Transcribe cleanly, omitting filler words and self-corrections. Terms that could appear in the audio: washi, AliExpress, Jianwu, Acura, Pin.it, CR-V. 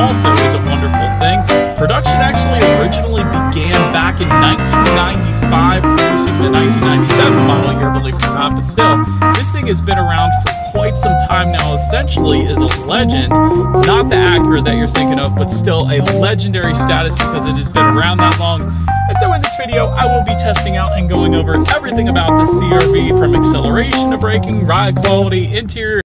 also is a wonderful thing. Production actually originally began back in 1995, releasing the 1997 model year, believe it or not, but still, this thing has been around for quite some time now, essentially is a legend. Not the Acura that you're thinking of, but still a legendary status because it has been around that long. And so in this video, I will be testing out and going over everything about the CR-V, from acceleration to braking, ride quality, interior,